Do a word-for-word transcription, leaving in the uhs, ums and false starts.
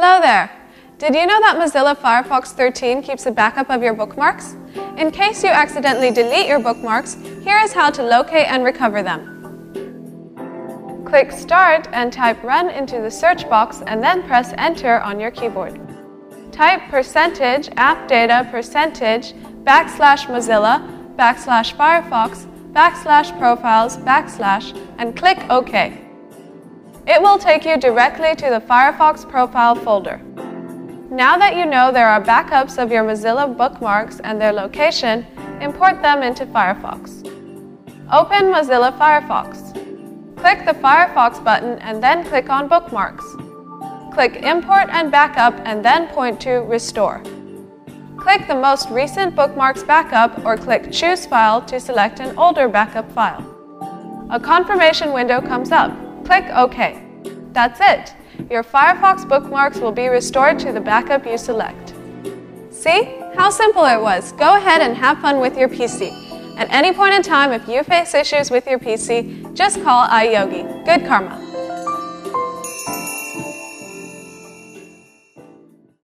Hello there! Did you know that Mozilla Firefox thirteen keeps a backup of your bookmarks? In case you accidentally delete your bookmarks, here is how to locate and recover them. Click Start and type Run into the search box and then press Enter on your keyboard. Type percentage appdata percentage backslash Mozilla backslash Firefox backslash profiles backslash and click OK. It will take you directly to the Firefox profile folder. Now that you know there are backups of your Mozilla bookmarks and their location, import them into Firefox. Open Mozilla Firefox. Click the Firefox button and then click on Bookmarks. Click Import and Backup and then point to Restore. Click the most recent bookmarks backup or click Choose File to select an older backup file. A confirmation window comes up. Click OK. That's it! Your Firefox bookmarks will be restored to the backup you select. See? How simple it was! Go ahead and have fun with your P C. At any point in time, if you face issues with your P C, just call iYogi. Good karma!